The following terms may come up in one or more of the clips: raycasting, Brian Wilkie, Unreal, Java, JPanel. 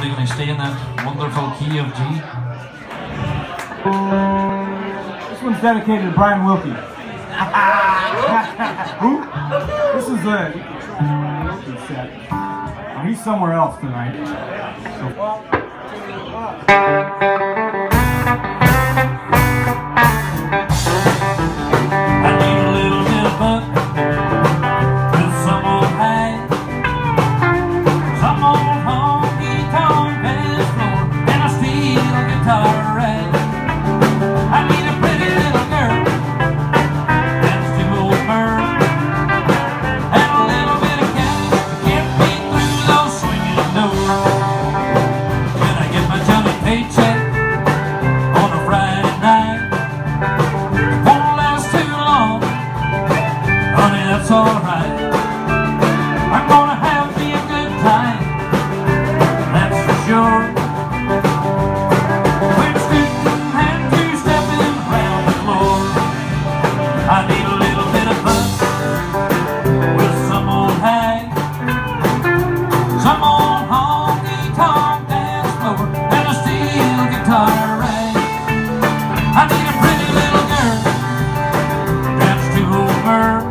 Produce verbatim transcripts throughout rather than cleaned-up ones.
Andy, can I stay in that wonderful key of G? This one's dedicated to Brian Wilkie. Who? This is a Wilkie set. Now he's somewhere else tonight. So. It's alright, I'm gonna have me a good time, that's for sure. We're scooting and two-stepping round the floor. I need a little bit of fun with some old hag, some old honky-tonk dance floor, and a steel guitar rag. I need a pretty little girl, that's too over.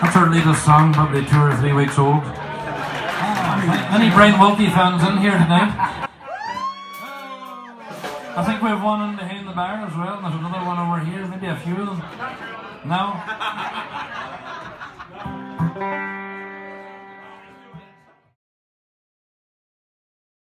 That's our latest song, probably two or three weeks old. Any Brian Wilkie fans in here tonight? I think we have one in behind the bar as well, and there's another one over here, maybe a few of them. No?